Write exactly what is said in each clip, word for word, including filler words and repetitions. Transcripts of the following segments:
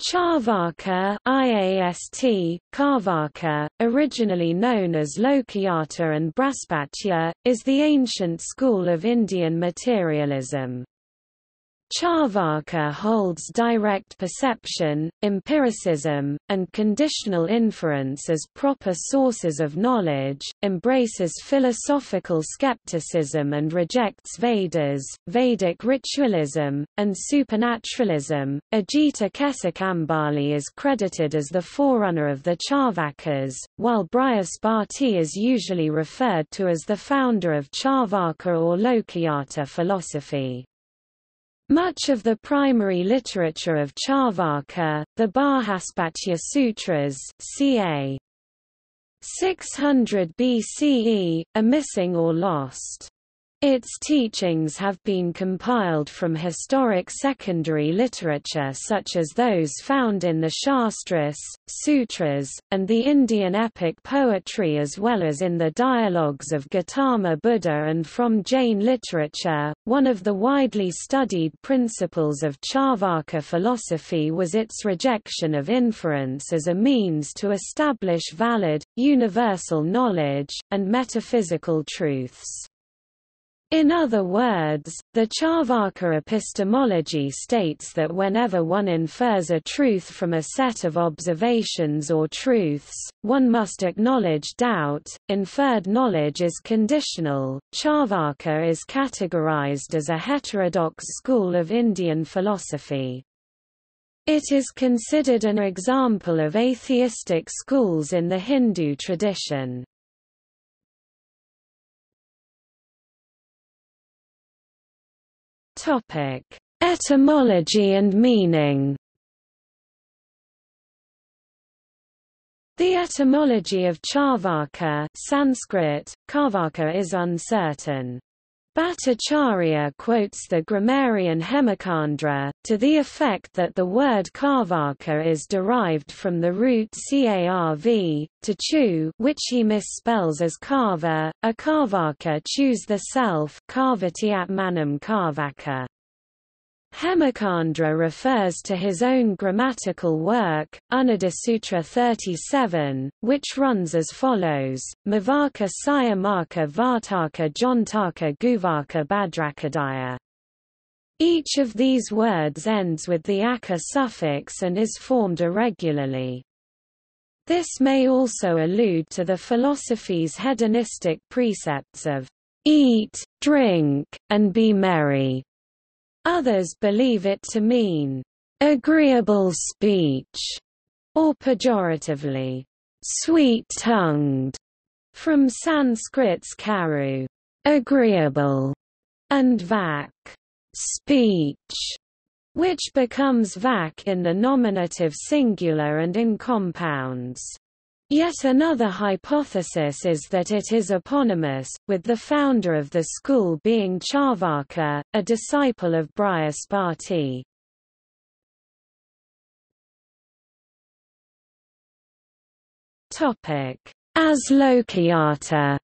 Charvaka, I A S T, Charvaka, originally known as Lokayata and Bṛhaspatya, is the ancient school of Indian materialism. Charvaka holds direct perception, empiricism, and conditional inference as proper sources of knowledge, embraces philosophical skepticism and rejects Vedas, Vedic ritualism, and supernaturalism. Ajita Kesakambali is credited as the forerunner of the Charvakas, while Brihaspati is usually referred to as the founder of Charvaka or Lokayata philosophy. Much of the primary literature of Charvaka, the Bṛhaspatya Sutras, circa six hundred B C E, are missing or lost. Its teachings have been compiled from historic secondary literature such as those found in the Shastras, Sutras, and the Indian epic poetry as well as in the dialogues of Gautama Buddha and from Jain literature. One of the widely studied principles of Charvaka philosophy was its rejection of inference as a means to establish valid, universal knowledge, and metaphysical truths. In other words, the Charvaka epistemology states that whenever one infers a truth from a set of observations or truths, one must acknowledge doubt. Inferred knowledge is conditional. Charvaka is categorized as a heterodox school of Indian philosophy. It is considered an example of atheistic schools in the Hindu tradition. Topic: Etymology and meaning. The etymology of Charvaka (Sanskrit: Charvaka) is uncertain. Bhattacharya quotes the grammarian Hemachandra, to the effect that the word Charvaka is derived from the root carv, to chew, which he misspells as carva. A Charvaka chews the self. Hemachandra refers to his own grammatical work, Unadasutra thirty-seven, which runs as follows, Mavaka Sayamaka Vartaka Jontaka Guvaka Bhadrakadaya. Each of these words ends with the aka suffix and is formed irregularly. This may also allude to the philosophy's hedonistic precepts of eat, drink, and be merry. Others believe it to mean agreeable speech, or pejoratively, sweet-tongued, from Sanskrit's karu, agreeable, and vak, speech, which becomes vak in the nominative singular and in compounds. Yet another hypothesis is that it is eponymous, with the founder of the school being Charvaka, a disciple of Brihaspati. As Lokayata.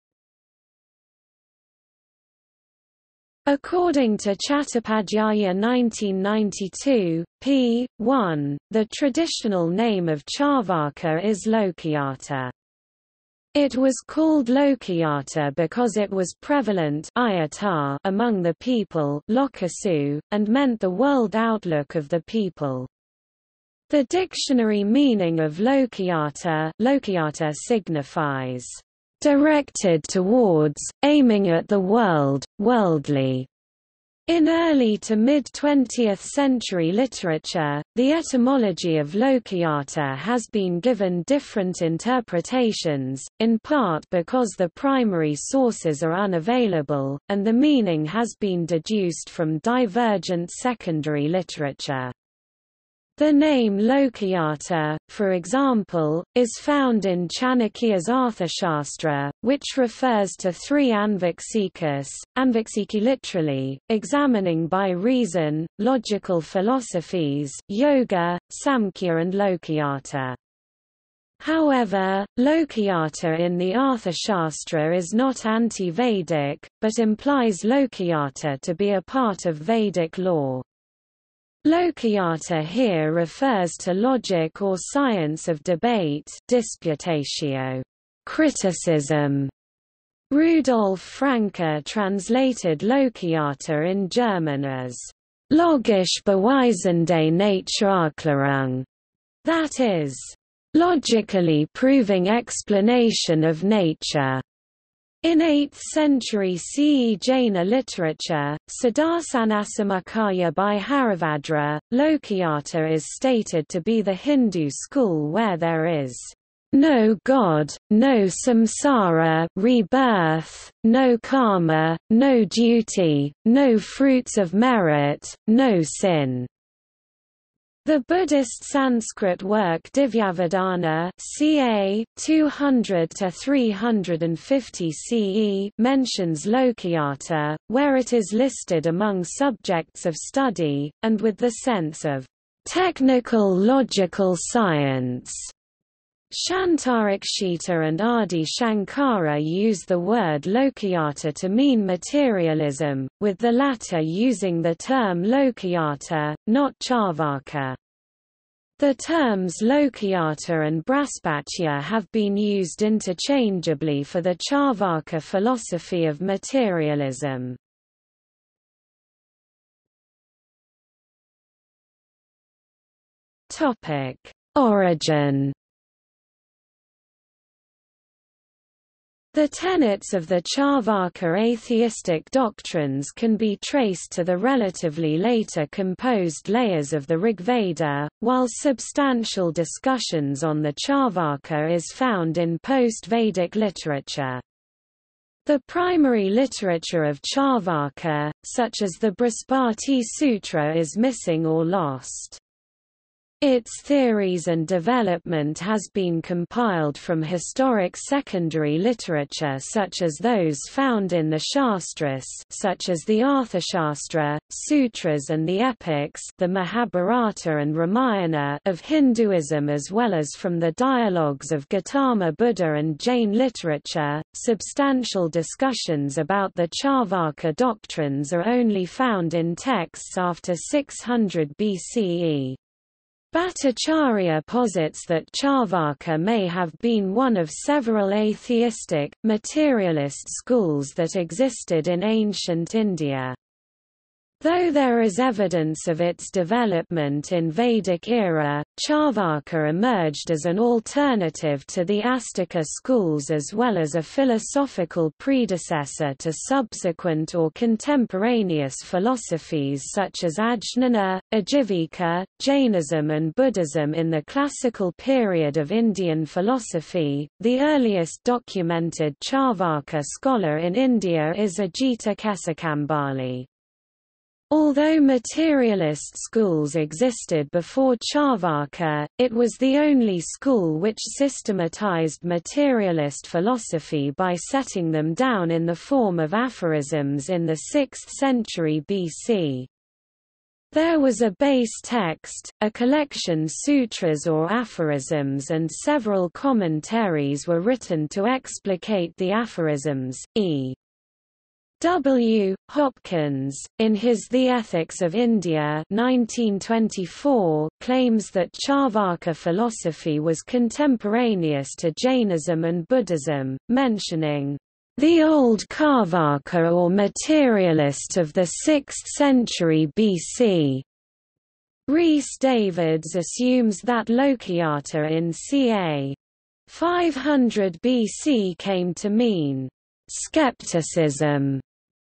According to Chattopadhyaya nineteen ninety-two, page one, the traditional name of Charvaka is Lokayata. It was called Lokayata because it was prevalent among the people, and meant the world outlook of the people. The dictionary meaning of Lokayata, Lokayata signifies directed towards, aiming at the world, worldly. In early to mid-twentieth century literature, the etymology of Lokayata has been given different interpretations, in part because the primary sources are unavailable, and the meaning has been deduced from divergent secondary literature. The name Lokayata, for example, is found in Chanakya's Arthashastra, which refers to three Anviksikas, Anviksiki literally, examining by reason, logical philosophies, yoga, Samkhya and Lokayata. However, Lokayata in the Arthashastra is not anti-Vedic, but implies Lokayata to be a part of Vedic law. Lokayata here refers to logic or science of debate, disputatio, criticism. Rudolf Franke translated Lokayata in German as logisch beweisende Naturerklärung, that is, logically proving explanation of nature. In eighth century C E Jaina literature, Shaddarshanasamuccaya by Haribhadra, Lokayata is stated to be the Hindu school where there is no God, no samsara, rebirth, no karma, no duty, no fruits of merit, no sin. The Buddhist Sanskrit work Divyavadana (circa two hundred to three hundred fifty C E) mentions Lokayata, where it is listed among subjects of study, and with the sense of technical logical science. Shantarakshita and Adi Shankara use the word Lokayata to mean materialism, with the latter using the term Lokayata, not Charvaka. The terms Lokayata and Bṛhaspatya have been used interchangeably for the Charvaka philosophy of materialism. Origin. The tenets of the Charvaka atheistic doctrines can be traced to the relatively later composed layers of the Rigveda, while substantial discussions on the Charvaka is found in post-Vedic literature. The primary literature of Charvaka, such as the Brihaspati Sutra, is missing or lost. Its theories and development has been compiled from historic secondary literature such as those found in the Shastras such as the Arthashastra, Sutras and the Epics, the Mahabharata and Ramayana of Hinduism, as well as from the dialogues of Gautama Buddha and Jain literature. Substantial discussions about the Charvaka doctrines are only found in texts after six hundred B C E. Bhattacharya posits that Charvaka may have been one of several atheistic, materialist schools that existed in ancient India. Though there is evidence of its development in Vedic era, Charvaka emerged as an alternative to the Astika schools as well as a philosophical predecessor to subsequent or contemporaneous philosophies such as Ajnana, Ajivika, Jainism, and Buddhism in the classical period of Indian philosophy. The earliest documented Charvaka scholar in India is Ajita Kesakambali. Although materialist schools existed before Charvaka, it was the only school which systematized materialist philosophy by setting them down in the form of aphorisms in the sixth century B C. There was a base text, a collection sutras or aphorisms, and several commentaries were written to explicate the aphorisms, e. W. Hopkins, in his The Ethics of India nineteen twenty-four, claims that Charvaka philosophy was contemporaneous to Jainism and Buddhism, mentioning, "...the old Charvaka or materialists of the sixth century B C" Rhys Davids assumes that Lokayata in circa five hundred B C came to mean skepticism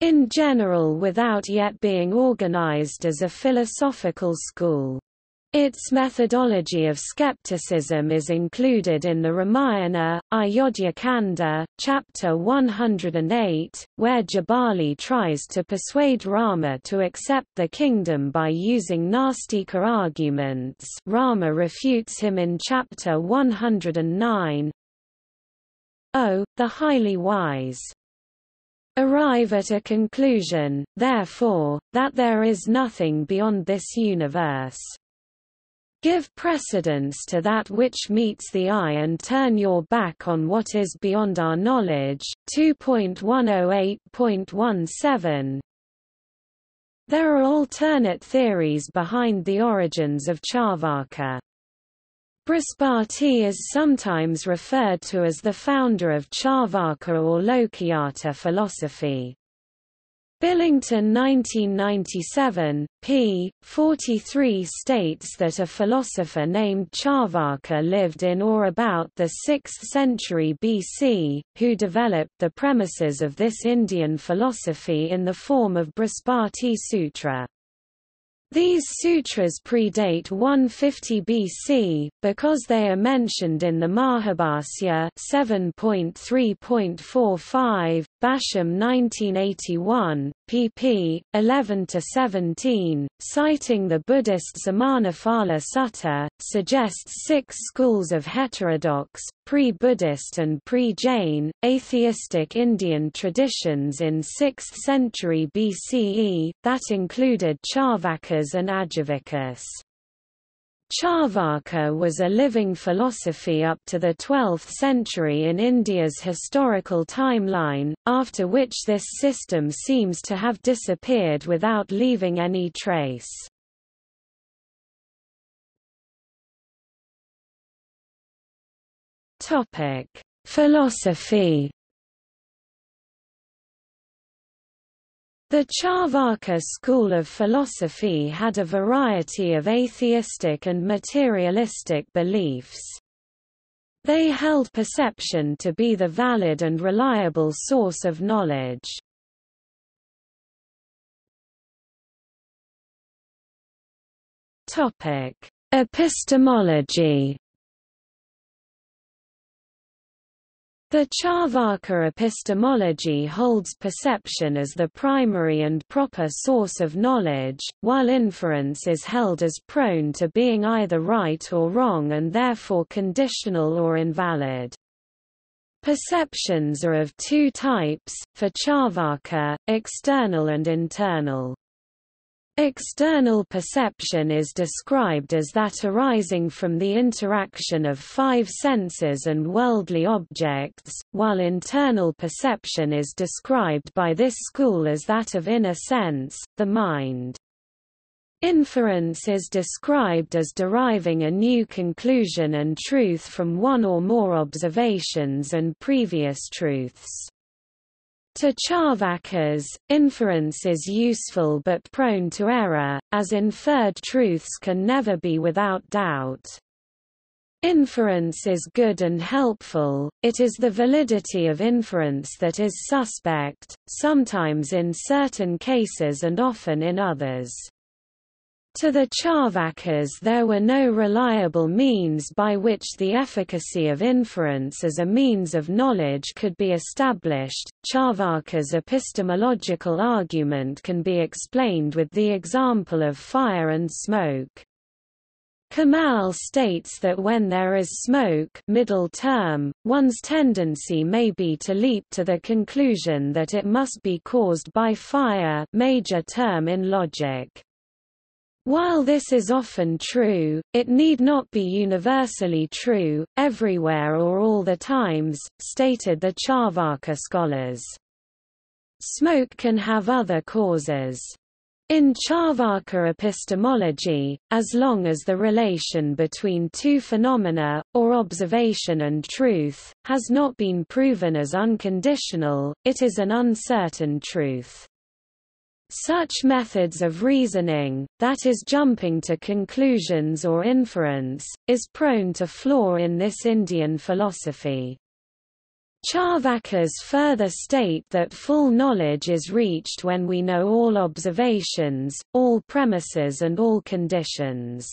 in general without yet being organized as a philosophical school. Its methodology of skepticism is included in the Ramayana, Ayodyakanda, chapter one hundred eight, where Jabali tries to persuade Rama to accept the kingdom by using Nastika arguments. Rama refutes him in chapter one hundred nine. O, the highly wise arrive at a conclusion, therefore, that there is nothing beyond this universe. Give precedence to that which meets the eye and turn your back on what is beyond our knowledge. two point one oh eight point seventeen There are alternate theories behind the origins of Charvaka. Bṛhaspati is sometimes referred to as the founder of Charvaka or Lokayata philosophy. Billington nineteen ninety-seven, p. forty-three states that a philosopher named Charvaka lived in or about the sixth century B C, who developed the premises of this Indian philosophy in the form of Brihaspati Sutra. These sutras predate one fifty B C, because they are mentioned in the Mahabharata seven point three point four five, Basham nineteen eighty-one, pp. eleven to seventeen, citing the Buddhist Samanaphala Sutta, suggests six schools of heterodox, pre-Buddhist and pre-Jain, atheistic Indian traditions in sixth century B C E, that included Charvakas and Ajivicus. Charvaka was a living philosophy up to the twelfth century in India's historical timeline, after which this system seems to have disappeared without leaving any trace. Topic: Philosophy. The Charvaka school of philosophy had a variety of atheistic and materialistic beliefs. They held perception to be the valid and reliable source of knowledge. Topic: Epistemology. The Charvaka epistemology holds perception as the primary and proper source of knowledge, while inference is held as prone to being either right or wrong and therefore conditional or invalid. Perceptions are of two types, for Charvaka, external and internal. External perception is described as that arising from the interaction of five senses and worldly objects, while internal perception is described by this school as that of inner sense, the mind. Inference is described as deriving a new conclusion and truth from one or more observations and previous truths. To Charvakas, inference is useful but prone to error, as inferred truths can never be without doubt. Inference is good and helpful, it is the validity of inference that is suspect, sometimes in certain cases and often in others. To the Charvakas there were no reliable means by which the efficacy of inference as a means of knowledge could be established. Charvaka's epistemological argument can be explained with the example of fire and smoke. Kamal states that when there is smoke, middle term, one's tendency may be to leap to the conclusion that it must be caused by fire, major term in logic. While this is often true, it need not be universally true, everywhere or all the times, stated the Charvaka scholars. Smoke can have other causes. In Charvaka epistemology, as long as the relation between two phenomena, or observation and truth, has not been proven as unconditional, it is an uncertain truth. Such methods of reasoning, that is jumping to conclusions or inference, is prone to flaw in this Indian philosophy. Charvakas further state that full knowledge is reached when we know all observations, all premises and all conditions.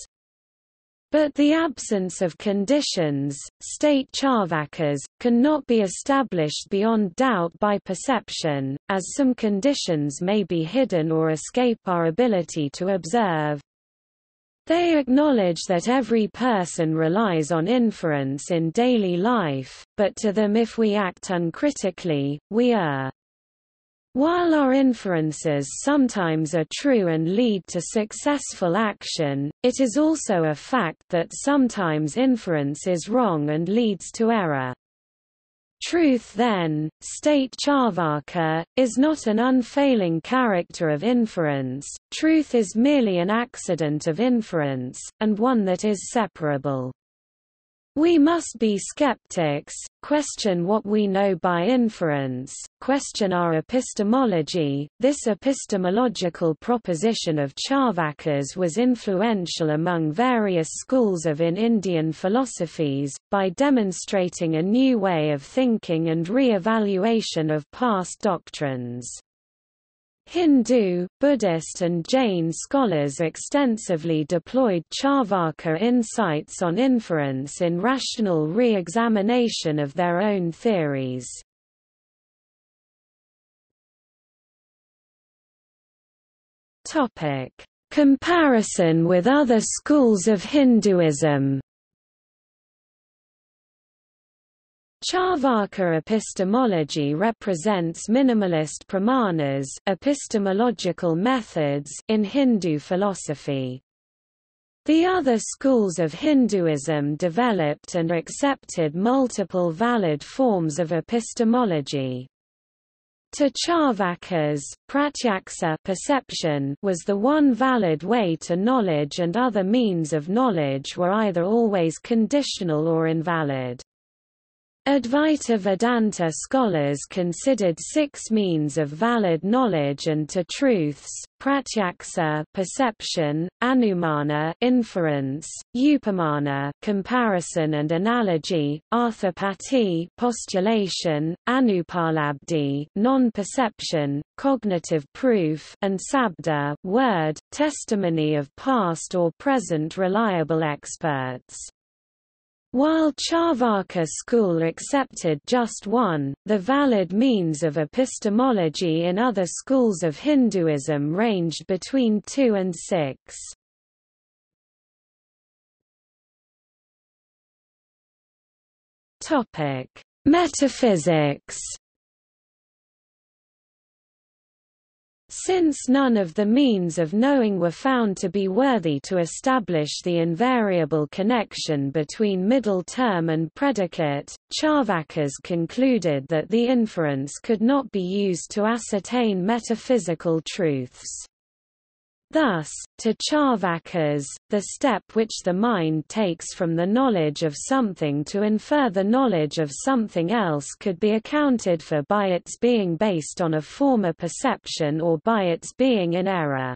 But the absence of conditions, state Charvakas, cannot be established beyond doubt by perception, as some conditions may be hidden or escape our ability to observe. They acknowledge that every person relies on inference in daily life, but to them if we act uncritically, we err. While our inferences sometimes are true and lead to successful action, it is also a fact that sometimes inference is wrong and leads to error. Truth then, state Charvaka, is not an unfailing character of inference, truth is merely an accident of inference, and one that is separable. We must be skeptics, question what we know by inference, question our epistemology. This epistemological proposition of Charvaka's was influential among various schools of in Indian philosophies, by demonstrating a new way of thinking and re-evaluation of past doctrines. Hindu, Buddhist and Jain scholars extensively deployed Charvaka insights on inference in rational re-examination of their own theories. Comparison with other schools of Hinduism. Charvaka epistemology represents minimalist pramanas, epistemological methods, in Hindu philosophy. The other schools of Hinduism developed and accepted multiple valid forms of epistemology. To Charvaka's, pratyaksa perception was the one valid way to knowledge, and other means of knowledge were either always conditional or invalid. Advaita Vedanta scholars considered six means of valid knowledge and to truths: pratyaksa perception, anumana inference, upamana comparison and analogy, arthapati postulation, anupalabdhi non-perception, cognitive proof, and sabda word, testimony of past or present reliable experts. While Charvaka school accepted just one, the valid means of epistemology in other schools of Hinduism ranged between two and six. Topic: Metaphysics. Since none of the means of knowing were found to be worthy to establish the invariable connection between middle term and predicate, Charvakas concluded that the inference could not be used to ascertain metaphysical truths. Thus, to Charvakas, the step which the mind takes from the knowledge of something to infer the knowledge of something else could be accounted for by its being based on a former perception or by its being in error.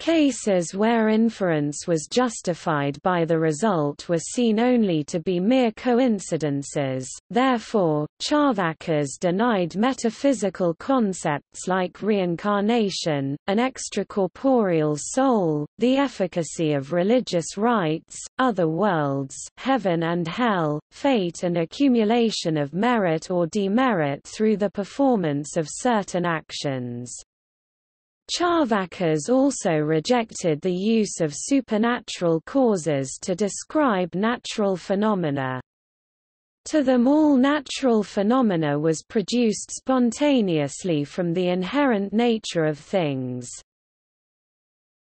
Cases where inference was justified by the result were seen only to be mere coincidences. Therefore, Charvakas denied metaphysical concepts like reincarnation, an extracorporeal soul, the efficacy of religious rites, other worlds, heaven and hell, fate, and accumulation of merit or demerit through the performance of certain actions. Charvakas also rejected the use of supernatural causes to describe natural phenomena. To them, all natural phenomena was produced spontaneously from the inherent nature of things.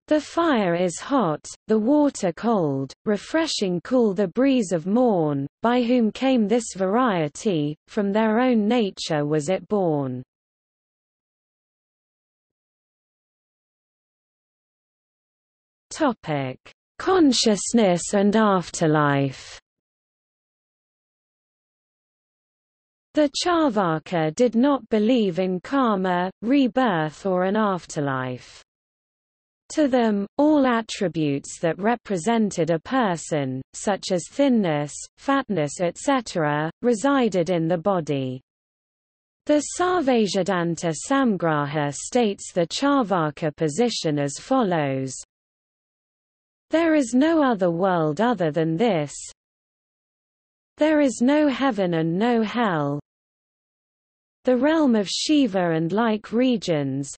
The fire is hot, the water cold, refreshing cool the breeze of morn, by whom came this variety, from their own nature was it born. Topic: Consciousness and afterlife. The Charvaka did not believe in karma, rebirth or an afterlife. To them, all attributes that represented a person, such as thinness, fatness et cetera, resided in the body. The Sarvadarshana Sangraha states the Charvaka position as follows: there is no other world other than this. There is no heaven and no hell. The realm of Shiva and like regions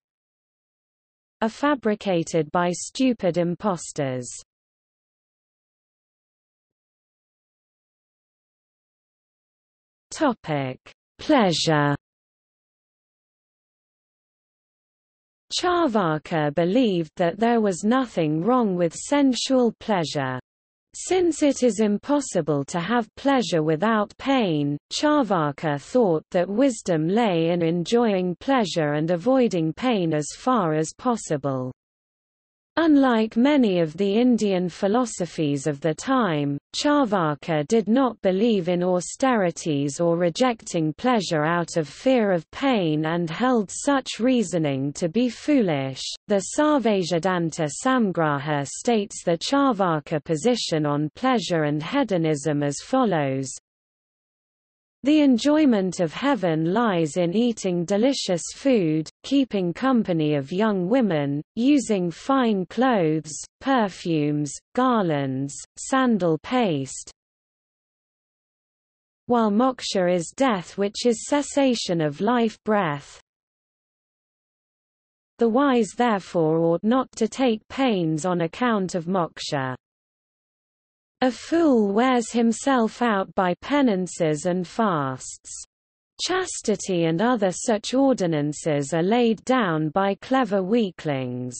are fabricated by stupid impostors. Topic: Pleasure. Charvaka believed that there was nothing wrong with sensual pleasure. Since it is impossible to have pleasure without pain, Charvaka thought that wisdom lay in enjoying pleasure and avoiding pain as far as possible. Unlike many of the Indian philosophies of the time, Charvaka did not believe in austerities or rejecting pleasure out of fear of pain and held such reasoning to be foolish. The Sarvadarshana Sangraha states the Charvaka position on pleasure and hedonism as follows. The enjoyment of heaven lies in eating delicious food, keeping company of young women, using fine clothes, perfumes, garlands, sandal paste, while moksha is death, which is cessation of life breath. The wise therefore ought not to take pains on account of moksha. A fool wears himself out by penances and fasts. Chastity and other such ordinances are laid down by clever weaklings.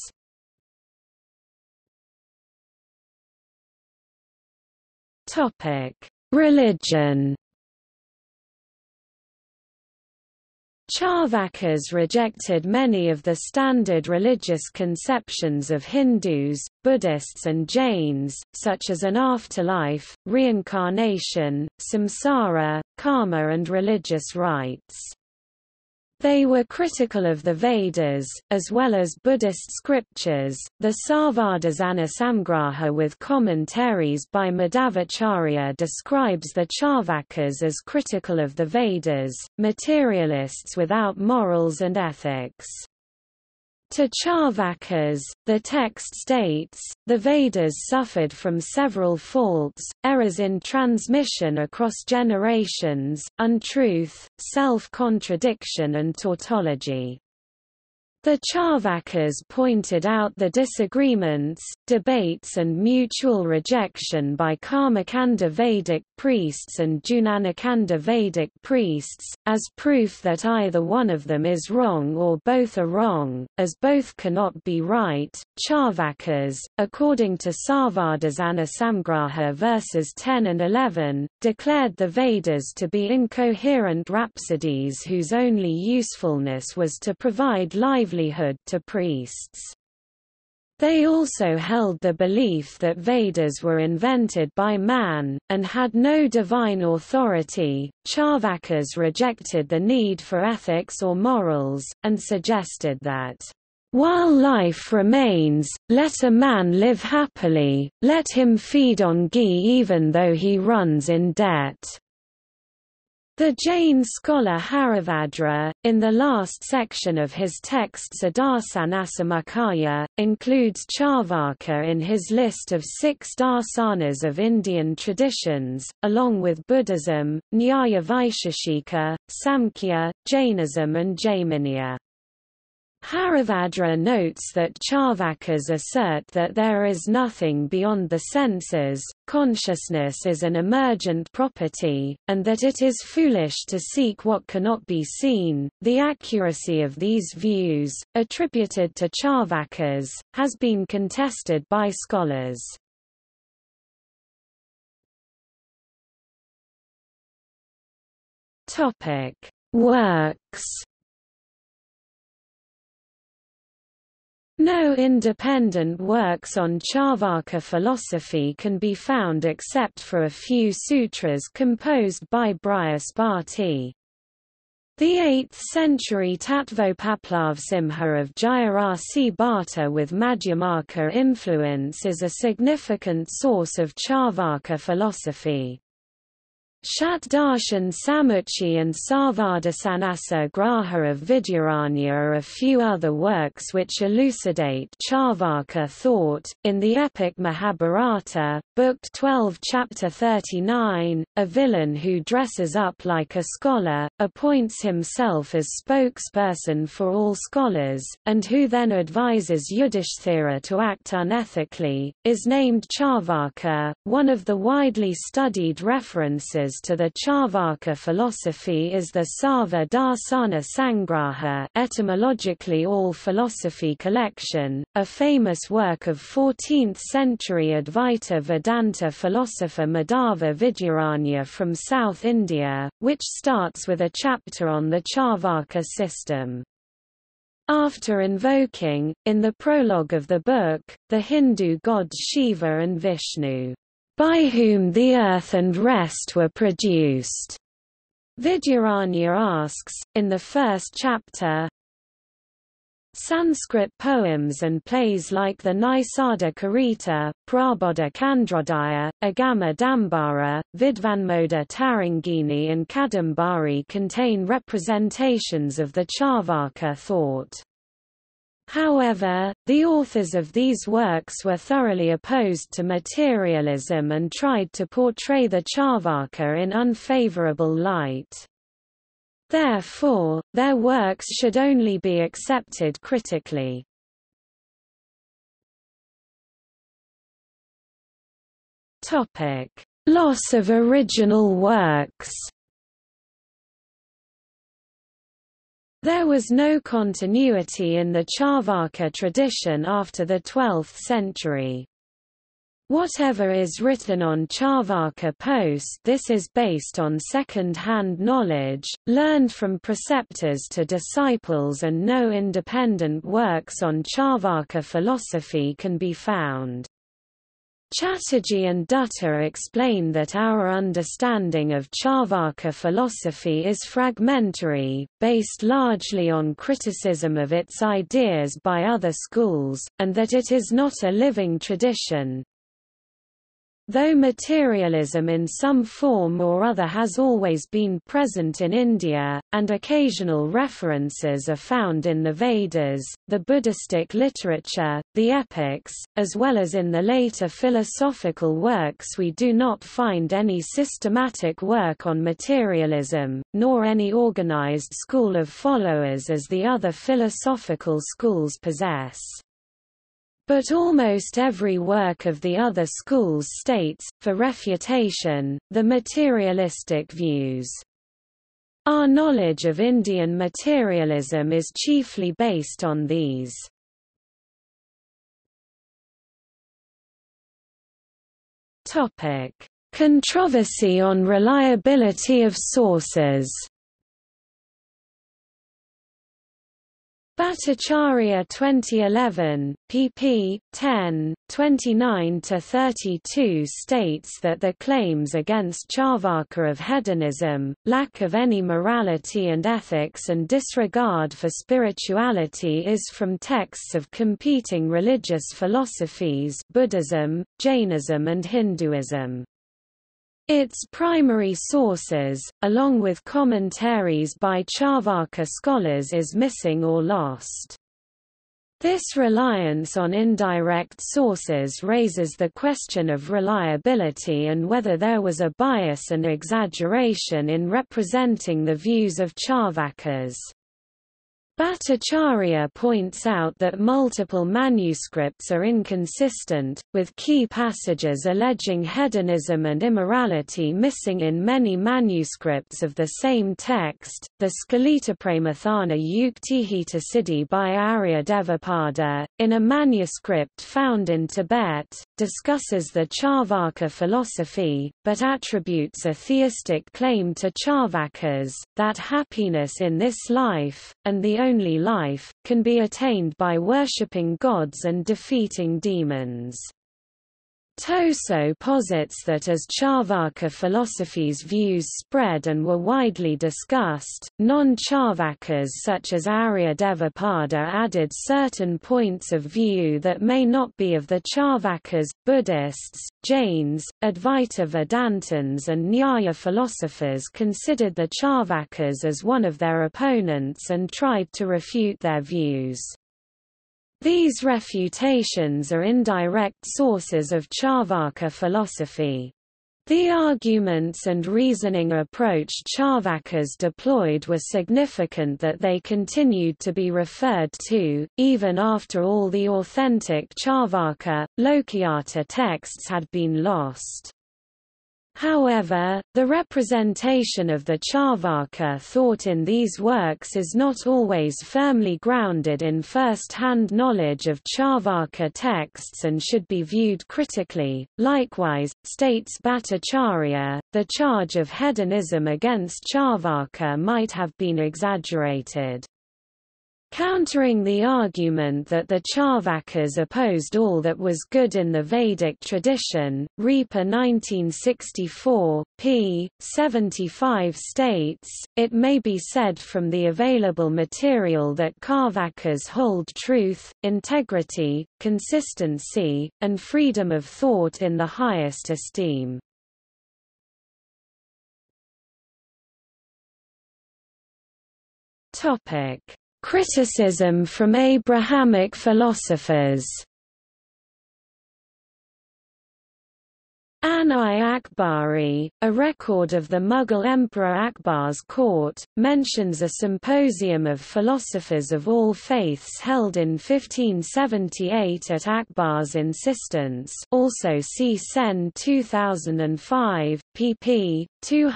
Religion. Charvakas rejected many of the standard religious conceptions of Hindus, Buddhists and Jains, such as an afterlife, reincarnation, samsara, karma and religious rites. They were critical of the Vedas, as well as Buddhist scriptures. The Sarvadarshana Sangraha, with commentaries by Madhvacharya, describes the Charvakas as critical of the Vedas, materialists without morals and ethics. To Charvakas, the text states, the Vedas suffered from several faults, errors in transmission across generations, untruth, self-contradiction and tautology. The Charvakas pointed out the disagreements, debates and mutual rejection by Karmakanda Vedic priests and Jnanakanda Vedic priests, as proof that either one of them is wrong or both are wrong, as both cannot be right. Charvakas, according to Sarvadarshana Sangraha verses ten and eleven, declared the Vedas to be incoherent rhapsodies whose only usefulness was to provide livelihood to priests. They also held the belief that Vedas were invented by man, and had no divine authority. Charvakas rejected the need for ethics or morals, and suggested that, while life remains, let a man live happily, let him feed on ghee even though he runs in debt. The Jain scholar Haribhadra, in the last section of his text Shaddarshanasamuccaya, includes Charvaka in his list of six darsanas of Indian traditions, along with Buddhism, Nyaya Vaisheshika, Samkhya, Jainism and Jaiminiya. Haribhadra notes that Charvakas assert that there is nothing beyond the senses, consciousness is an emergent property, and that it is foolish to seek what cannot be seen. The accuracy of these views, attributed to Charvakas, has been contested by scholars. Topic: Works. No independent works on Charvaka philosophy can be found except for a few sutras composed by Brihaspati. The eighth century Tattvapaplavasimha of Jayarasi Bhatta with Madhyamaka influence is a significant source of Charvaka philosophy. Shaddarshanasamuccaya and Sarvadarshana Sangraha of Vidyaranya are a few other works which elucidate Charvaka thought. In the epic Mahabharata, Book twelve Chapter thirty-nine, a villain who dresses up like a scholar, appoints himself as spokesperson for all scholars, and who then advises Yudhishthira to act unethically, is named Charvaka. One of the widely studied references approaches to the Charvaka philosophy is the Sarvadarshana Sangraha, etymologically All Philosophy Collection, a famous work of fourteenth century Advaita Vedanta philosopher Madhava Vidyaranya from South India, which starts with a chapter on the Charvaka system. After invoking, in the prologue of the book, the Hindu gods Shiva and Vishnu, by whom the earth and rest were produced, Vidyaranya asks, in the first chapter, Sanskrit poems and plays like the Nisarga Karita, Prabodha Khandrodaya, Agama Dambara, Vidvanmoda Tarangini and Kadambari contain representations of the Charvaka thought. However, the authors of these works were thoroughly opposed to materialism and tried to portray the Charvaka in unfavorable light. Therefore, their works should only be accepted critically. Topic: Loss of original works. There was no continuity in the Charvaka tradition after the twelfth century. Whatever is written on Charvaka post this is based on second-hand knowledge, learned from preceptors to disciples, and no independent works on Charvaka philosophy can be found. Chatterjee and Dutta explain that our understanding of Charvaka philosophy is fragmentary, based largely on criticism of its ideas by other schools, and that it is not a living tradition. Though materialism in some form or other has always been present in India, and occasional references are found in the Vedas, the Buddhistic literature, the epics, as well as in the later philosophical works, we do not find any systematic work on materialism, nor any organized school of followers as the other philosophical schools possess. But almost every work of the other schools states, for refutation, the materialistic views. Our knowledge of Indian materialism is chiefly based on these. Topic: Controversy on reliability of sources. Bhattacharya twenty eleven, pp. ten, twenty-nine to thirty-two states that the claims against Charvaka of hedonism, lack of any morality and ethics and disregard for spirituality is from texts of competing religious philosophies, Buddhism, Jainism and Hinduism. Its primary sources, along with commentaries by Charvaka scholars, is missing or lost. This reliance on indirect sources raises the question of reliability and whether there was a bias and exaggeration in representing the views of Charvakas. Bhattacharya points out that multiple manuscripts are inconsistent, with key passages alleging hedonism and immorality missing in many manuscripts of the same text. The Skalitapramathana Yuktihitasiddhi by Aryadevapada, in a manuscript found in Tibet, discusses the Charvaka philosophy, but attributes a theistic claim to Charvakas, that happiness in this life, and the only life, can be attained by worshipping gods and defeating demons. Toso posits that as Charvaka philosophy's views spread and were widely discussed, non-Charvakas such as Aryadevapada added certain points of view that may not be of the Charvakas. Buddhists, Jains, Advaita Vedantins and Nyaya philosophers considered the Charvakas as one of their opponents and tried to refute their views. These refutations are indirect sources of Charvaka philosophy. The arguments and reasoning approach Charvakas deployed were significant that they continued to be referred to, even after all the authentic Charvaka, Lokayata texts had been lost. However, the representation of the Charvaka thought in these works is not always firmly grounded in first-hand knowledge of Charvaka texts and should be viewed critically. Likewise, states Bhattacharya, the charge of hedonism against Charvaka might have been exaggerated. Countering the argument that the Charvakas opposed all that was good in the Vedic tradition, Reaper nineteen sixty-four, p. seventy-five states, it may be said from the available material that Charvakas hold truth, integrity, consistency, and freedom of thought in the highest esteem. Criticism from Abrahamic philosophers. Anai Akbari, a record of the Mughal Emperor Akbar's court, mentions a symposium of philosophers of all faiths held in fifteen seventy-eight at Akbar's insistence, also see Sen two thousand five, pp. two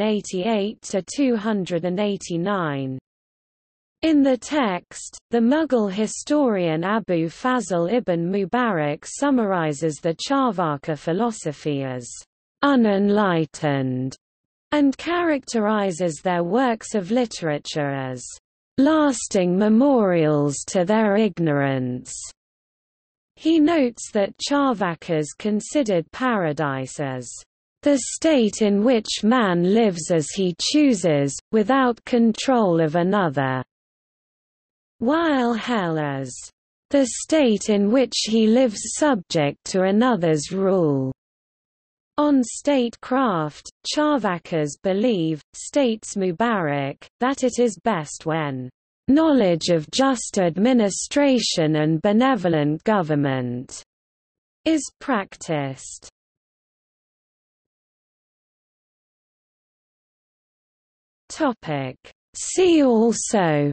eighty-eight to two eighty-nine. In the text, the Mughal historian Abu Fazl ibn Mubarak summarizes the Charvaka philosophy as unenlightened and characterizes their works of literature as lasting memorials to their ignorance. He notes that Charvakas considered paradise as the state in which man lives as he chooses, without control of another, while hell is the state in which he lives subject to another's rule. On statecraft, Charvakas believe, states Mubarak, that it is best when knowledge of just administration and benevolent government is practiced. See also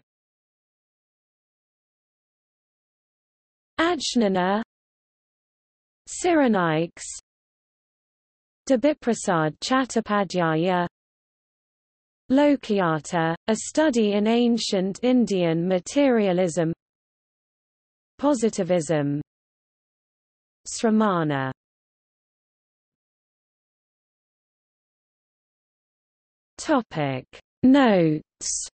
Ajnana, Cyrenaics, Dabiprasad Chattopadhyaya, Lokayata, a study in ancient Indian materialism, positivism, Sramana. Topic Notes.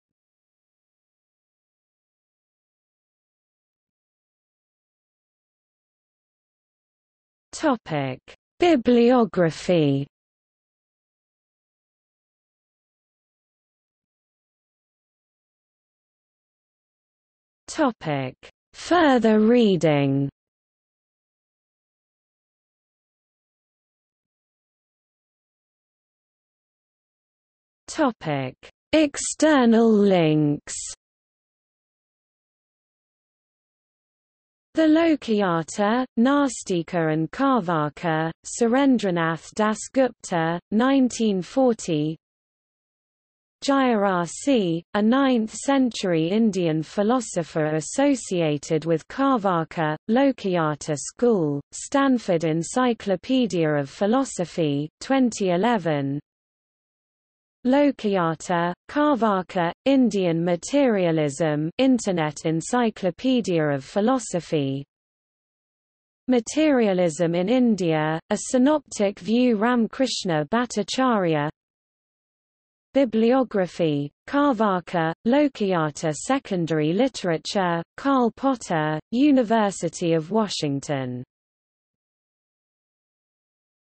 Topic Bibliography. Topic Further reading. Topic External links. The Lokayata, Nastika and Charvaka, Surendranath Dasgupta, nineteen forty. Jairasi, a ninth-century Indian philosopher associated with Charvaka, Lokayata School, Stanford Encyclopedia of Philosophy, twenty eleven. Lokayata, Charvaka, Indian Materialism, Internet Encyclopedia of Philosophy. Materialism in India, a Synoptic View, Ramakrishna Bhattacharya. Bibliography, Charvaka, Lokayata Secondary Literature, Carl Potter, University of Washington.